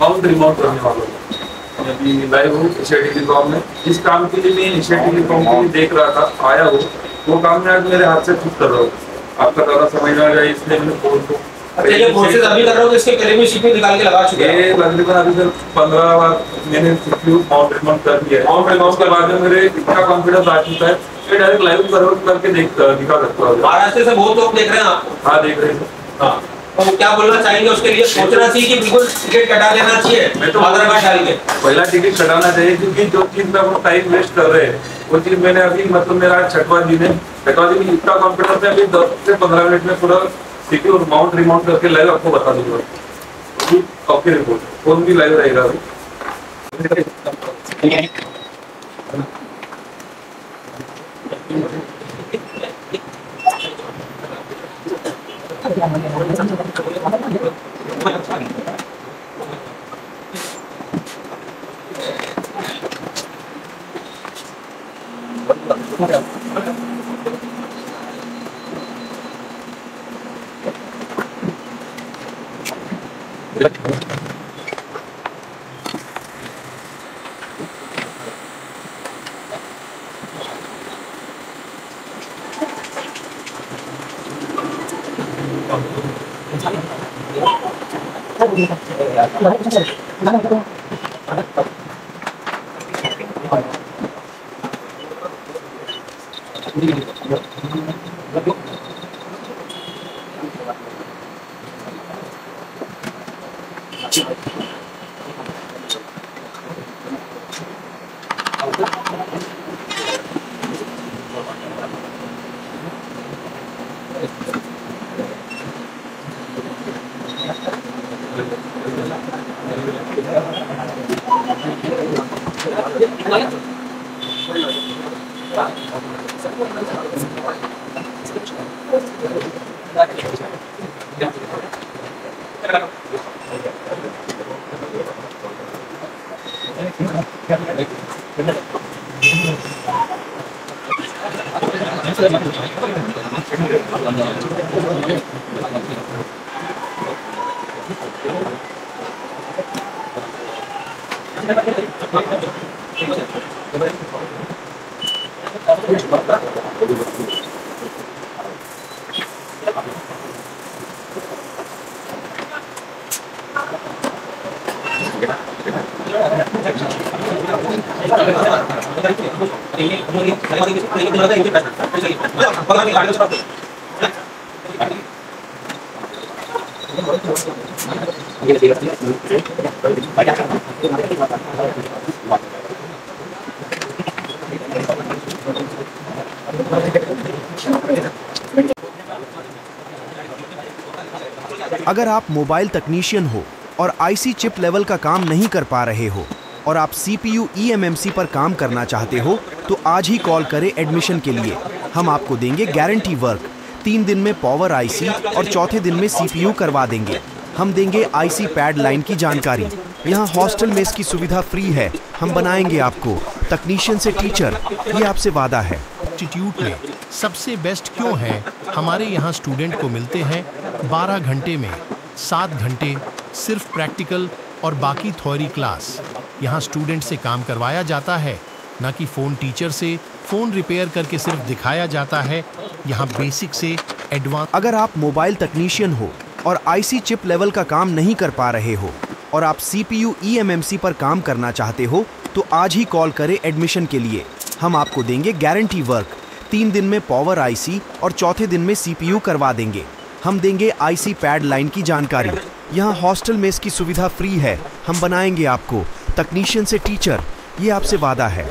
Mount remote करने वालों को, यदि लाइव हूँ एशिया टेलीकॉम में, जिस काम के लिए मैं एशिया टेलीकॉम के लिए देख रहा था आया हूँ, वो काम मैं आज मेरे हाथ से खुद कर रहा हूँ। आपका दादा समझ में आ गया, इसलिए मैंने फोन को पहला टिकट कटाना चाहिए, क्योंकि जो चीज में हम टाइम वेस्ट कर रहे हैं वो चीज मैंने अभी मतलब मेरा छठवा दिन इतना कॉम्प्यूटर में अभी 10 से 15 मिनट में पूरा और माउंट रिमाउंट करके लाइव आपको बता दूंगा। आपकी रिपोर्ट फोन भी लाइव रहेगा। अगर आप मोबाइल तकनीशियन हो और आईसी चिप लेवल का काम नहीं कर पा रहे हो और आप CPU EMMC पर काम करना चाहते हो तो आज ही कॉल करें एडमिशन के लिए। हम आपको देंगे गारंटी वर्क, 3 दिन में पावर IC और चौथे दिन में CPU करवा देंगे। हम देंगे IC पैड लाइन की जानकारी। यहाँ हॉस्टल में इसकी सुविधा फ्री है। हम बनाएंगे आपको तकनीशियन से टीचर, ये आपसे वादा है। इंस्टीट्यूट में सबसे बेस्ट क्यों है, हमारे यहाँ स्टूडेंट को मिलते हैं 12 घंटे में 7 घंटे सिर्फ प्रैक्टिकल और बाकी थ्योरी क्लास। यहाँ स्टूडेंट से काम करवाया जाता है, ना कि फ़ोन टीचर से फ़ोन रिपेयर करके सिर्फ दिखाया जाता है। यहाँ बेसिक से एडवांस। अगर आप मोबाइल तकनीशियन हो और IC चिप लेवल का काम नहीं कर पा रहे हो और आप CPU EMMC पर काम करना चाहते हो तो आज ही कॉल करें एडमिशन के लिए। हम आपको देंगे गारंटी वर्क, 3 दिन में पावर IC और चौथे दिन में CPU करवा देंगे। हम देंगे IC पैड लाइन की जानकारी। यहाँ हॉस्टल में इसकी सुविधा फ्री है। हम बनाएंगे आपको तकनीशियन से टीचर, ये आपसे वादा है।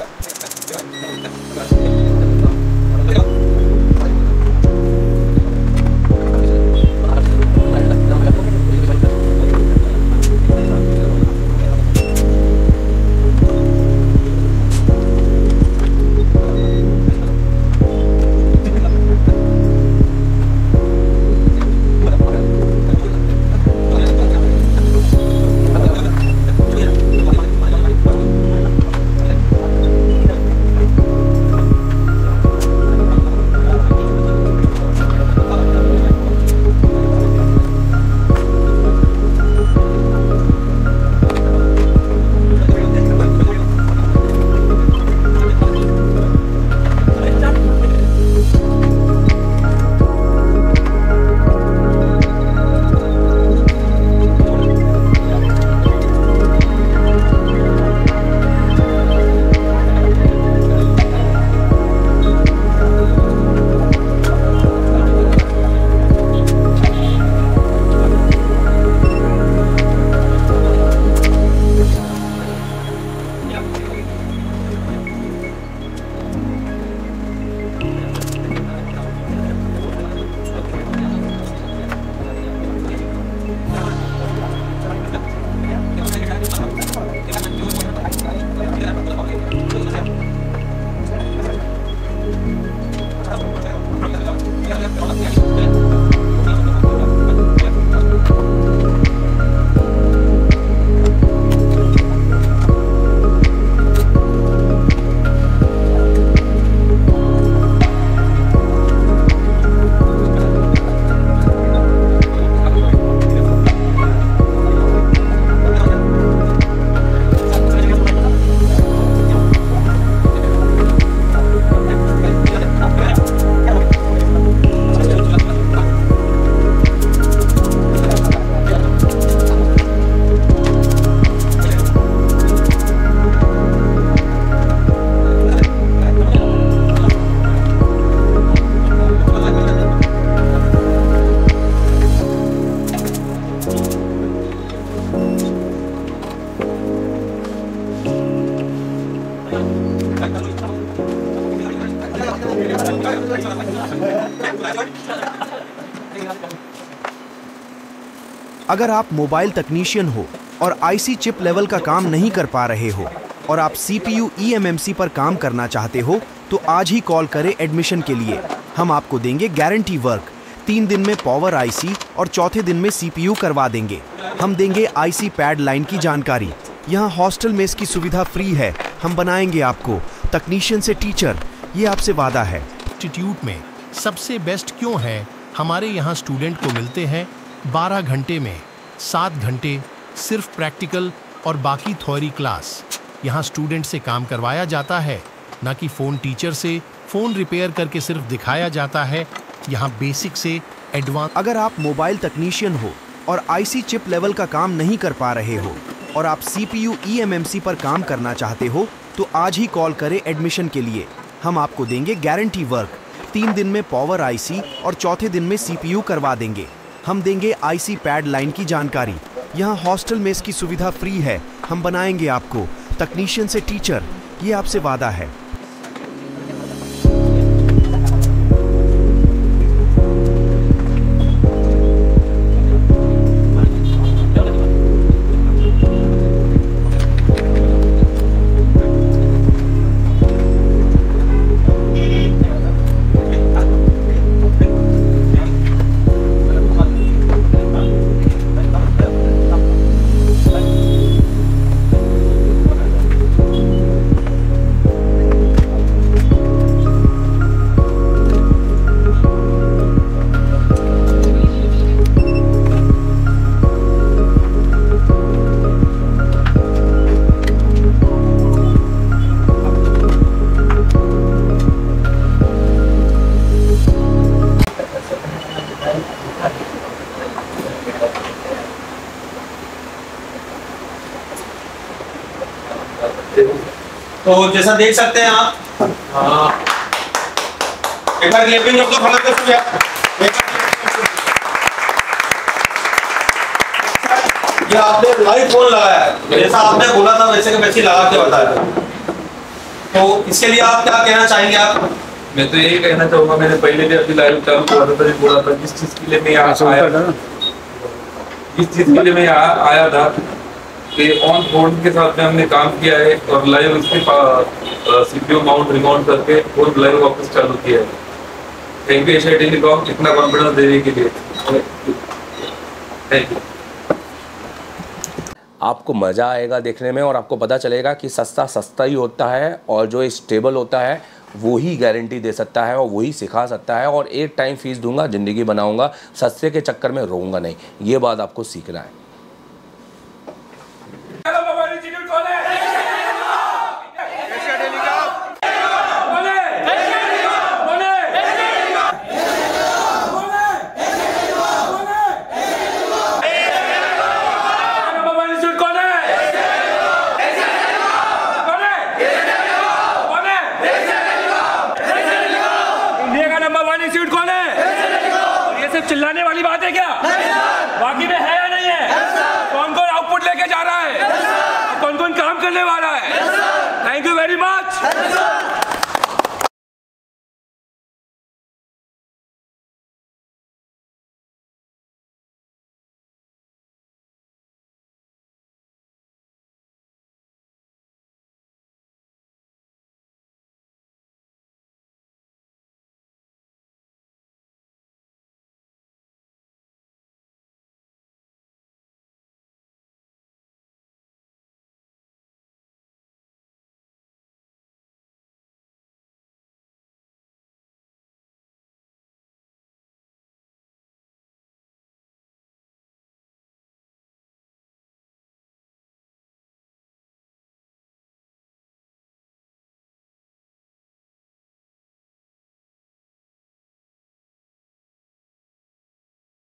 अगर आप मोबाइल तकनीशियन हो और आईसी चिप लेवल का काम नहीं कर पा रहे हो और आप सीपीयू ईएमएमसी पर काम करना चाहते हो तो आज ही कॉल करें एडमिशन के लिए। हम आपको देंगे गारंटी वर्क, 3 दिन में पावर आईसी और चौथे दिन में सीपीयू करवा देंगे। हम देंगे आईसी पैड लाइन की जानकारी। यहाँ हॉस्टल में इसकी सुविधा फ्री है। हम बनाएंगे आपको तकनीशियन से टीचर, ये आपसे वादा है। इंस्टीट्यूट में सबसे बेस्ट क्यों है, हमारे यहाँ स्टूडेंट को मिलते हैं 12 घंटे में 7 घंटे सिर्फ प्रैक्टिकल और बाकी थ्योरी क्लास। यहाँ स्टूडेंट से काम करवाया जाता है, ना कि फ़ोन टीचर से फ़ोन रिपेयर करके सिर्फ दिखाया जाता है। यहाँ बेसिक से एडवांस। अगर आप मोबाइल तकनीशियन हो और आईसी चिप लेवल का काम नहीं कर पा रहे हो और आप सीपीयू ईएमएमसी पर काम करना चाहते हो तो आज ही कॉल करें एडमिशन के लिए। हम आपको देंगे गारंटी वर्क, 3 दिन में पावर आईसी और चौथे दिन में सीपीयू करवा देंगे। हम देंगे आईसी पैड लाइन की जानकारी। यहाँ हॉस्टल में इसकी सुविधा फ्री है। हम बनाएंगे आपको तकनीशियन से टीचर, ये आपसे वादा है। तो जैसा देख सकते हैं आप, एक बार क्लैपिंग जो तो फलक से ये आपने लाइव फोन लगाया है, जैसा आपने बोला था वैसे के वैसे लगा के बताया। तो इसके लिए आप क्या कहना चाहेंगे आप? मैं तो यही कहना चाहूँगा, मैंने पहले भी अभी लाइव काम बोला था, जिस चीज़ के लिए मैं यहाँ आया था, ऑन बोर्ड के साथ में हमने काम किया है और लाइव उसके सीपीयू माउंट रिमाउंट करके और लाइव वापस चालू किया है। थैंक यू एशिया टेलीकॉम इतना कॉन्फिडेंस देने के लिए। Thank you. आपको मज़ा आएगा देखने में और आपको पता चलेगा कि सस्ता सस्ता ही होता है और जो स्टेबल होता है वो ही गारंटी दे सकता है और वही सिखा सकता है। और एक टाइम फीस दूंगा, ज़िंदगी बनाऊँगा, सस्ते के चक्कर में रोऊँगा नहीं, ये बात आपको सीखना है। चिल्लाने वाली बात है क्या? बाकी में है या नहीं है? कौन कौन आउटपुट लेके जा रहा है? कौन कौन काम करने वाला है? Thank you very much.